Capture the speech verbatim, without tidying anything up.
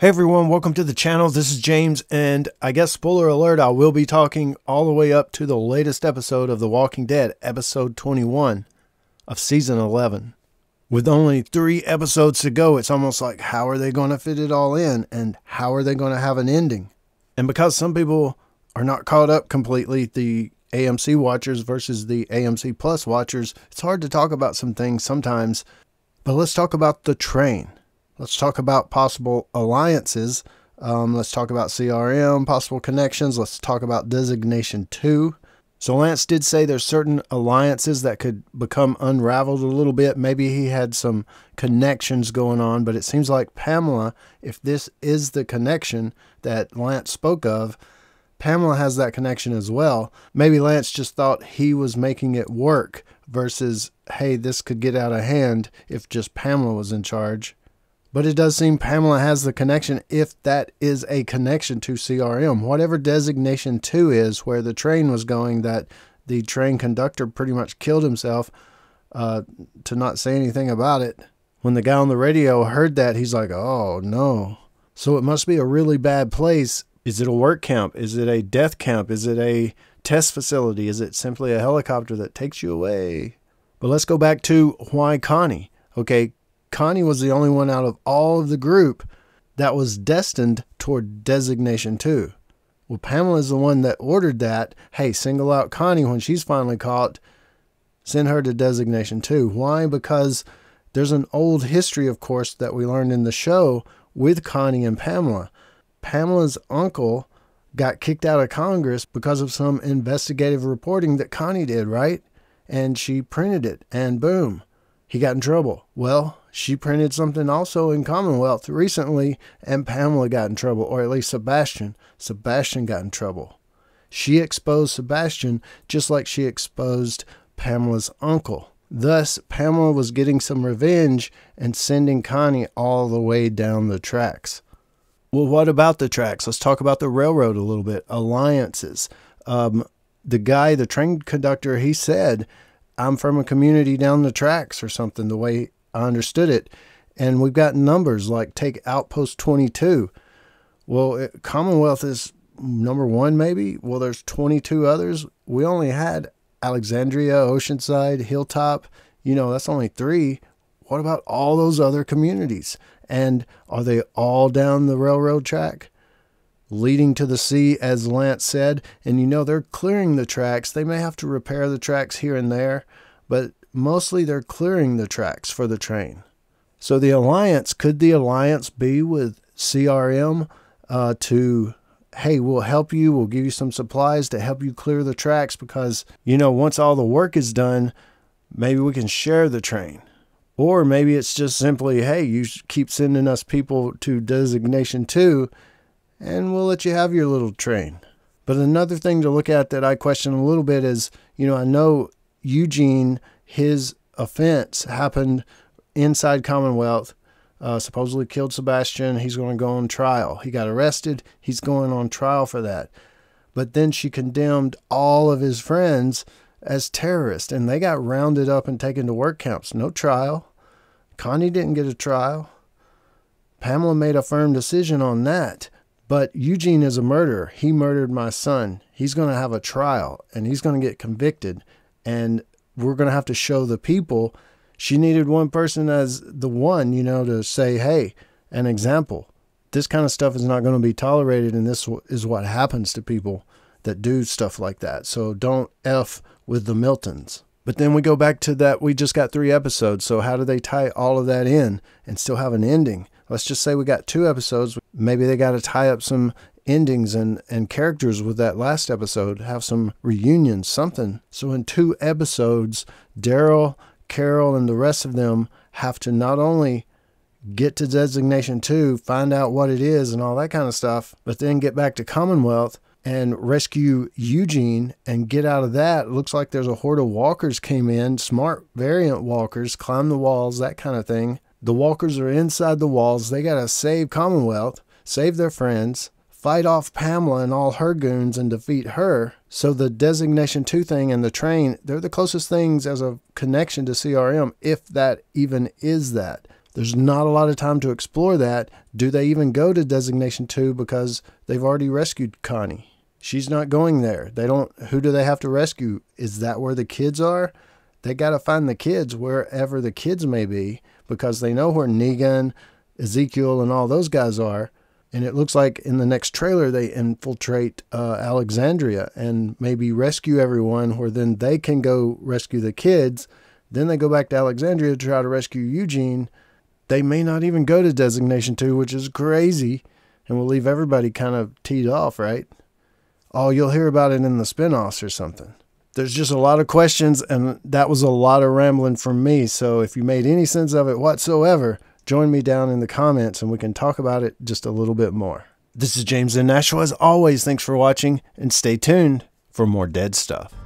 Hey everyone, welcome to the channel. This is James, and I guess spoiler alert, I will be talking all the way up to the latest episode of The Walking Dead, episode twenty-one of season eleven. With only three episodes to go, it's almost like, how are they going to fit it all in, and how are they going to have an ending? And because some people are not caught up completely, the A M C watchers versus the A M C Plus watchers, it's hard to talk about some things sometimes. But let's talk about the train. Let's talk about possible alliances. Um, let's talk about C R M, possible connections. Let's talk about Designation two. So Lance did say there's certain alliances that could become unraveled a little bit. Maybe he had some connections going on, but it seems like Pamela, if this is the connection that Lance spoke of, Pamela has that connection as well. Maybe Lance just thought he was making it work versus, hey, this could get out of hand if just Pamela was in charge. But it does seem Pamela has the connection, if that is a connection to C R M. Whatever Designation two is, where the train was going, that the train conductor pretty much killed himself uh, to not say anything about it. When the guy on the radio heard that, he's like, oh no. So it must be a really bad place. Is it a work camp? Is it a death camp? Is it a test facility? Is it simply a helicopter that takes you away? But let's go back to why Connie. Okay, Connie was the only one out of all of the group that was destined toward Designation two. Well, Pamela is the one that ordered that. Hey, single out Connie when she's finally caught. Send her to Designation two. Why? Because there's an old history, of course, that we learned in the show with Connie and Pamela. Pamela's uncle got kicked out of Congress because of some investigative reporting that Connie did, right? And she printed it, and boom, he got in trouble. Well, she printed something also in Commonwealth recently, and Pamela got in trouble, or at least Sebastian. Sebastian got in trouble. She exposed Sebastian just like she exposed Pamela's uncle. Thus, Pamela was getting some revenge and sending Connie all the way down the tracks. Well, what about the tracks? Let's talk about the railroad a little bit. Alliances. Um, the guy, the train conductor, he said, I'm from a community down the tracks or something, the way I understood it. And we've got numbers like take Outpost twenty-two. Well, it, Commonwealth is number one, maybe. Well, there's twenty-two others. We only had Alexandria, Oceanside, Hilltop. You know, that's only three. What about all those other communities? And are they all down the railroad track? Leading to the sea, as Lance said. And you know, they're clearing the tracks. They may have to repair the tracks here and there, but mostly they're clearing the tracks for the train. So the alliance, could the alliance be with C R M uh, to, hey, we'll help you, we'll give you some supplies to help you clear the tracks, because, you know, once all the work is done, maybe we can share the train. Or maybe it's just simply, hey, you keep sending us people to Designation two, and we'll let you have your little train. But another thing to look at that I question a little bit is, you know, I know Eugene, his offense happened inside Commonwealth, uh, supposedly killed Sebastian. He's going to go on trial. He got arrested. He's going on trial for that. But then she condemned all of his friends as terrorists, and they got rounded up and taken to work camps. No trial. Connie didn't get a trial. Pamela made a firm decision on that. But Eugene is a murderer. He murdered my son. He's going to have a trial, and he's going to get convicted, and we're going to have to show the people. She needed one person as the one, you know, to say, hey, an example. This kind of stuff is not going to be tolerated, and this is what happens to people that do stuff like that. So don't F with the Miltons. But then we go back to that. We just got three episodes. So how do they tie all of that in and still have an ending? Let's just say we got two episodes. Maybe they got to tie up some endings and, and characters with that last episode, have some reunions, something. So in two episodes, Daryl, Carol, and the rest of them have to not only get to Designation two, find out what it is and all that kind of stuff, but then get back to Commonwealth and rescue Eugene and get out of that. It looks like there's a horde of walkers came in, smart variant walkers, climb the walls, that kind of thing. The walkers are inside the walls. They got to save Commonwealth, save their friends, fight off Pamela and all her goons and defeat her. So the Designation two thing and the train, they're the closest things as a connection to C R M, if that even is that. There's not a lot of time to explore that. Do they even go to Designation two because they've already rescued Connie? She's not going there. They don't. Who do they have to rescue? Is that where the kids are? They got to find the kids wherever the kids may be, because they know where Negan, Ezekiel, and all those guys are. And it looks like in the next trailer they infiltrate uh, Alexandria and maybe rescue everyone, where then they can go rescue the kids. Then they go back to Alexandria to try to rescue Eugene. They may not even go to Designation two, which is crazy, and will leave everybody kind of teed off, right? Oh, you'll hear about it in the spinoffs or something. There's just a lot of questions, and that was a lot of rambling from me. So if you made any sense of it whatsoever, join me down in the comments and we can talk about it just a little bit more. This is James in Nashua. As always, thanks for watching, and stay tuned for more Dead stuff.